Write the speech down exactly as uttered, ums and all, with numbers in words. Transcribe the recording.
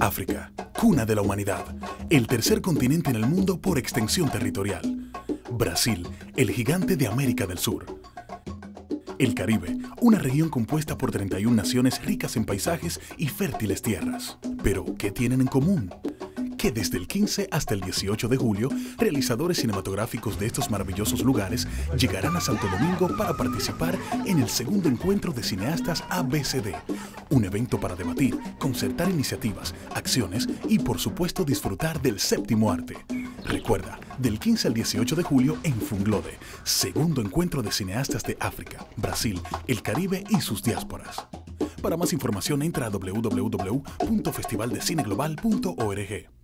África, cuna de la humanidad, el tercer continente en el mundo por extensión territorial. Brasil, el gigante de América del Sur. El Caribe, una región compuesta por treinta y una naciones ricas en paisajes y fértiles tierras. Pero, ¿qué tienen en común? Que desde el quince hasta el dieciocho de julio, realizadores cinematográficos de estos maravillosos lugares llegarán a Santo Domingo para participar en el segundo Encuentro de Cineastas A B C D, un evento para debatir, concertar iniciativas, acciones y, por supuesto, disfrutar del séptimo arte. Recuerda, del quince al dieciocho de julio en Funglode, segundo Encuentro de Cineastas de África, Brasil, el Caribe y sus diásporas. Para más información entra a doble u doble u doble u punto festival de cine global punto org.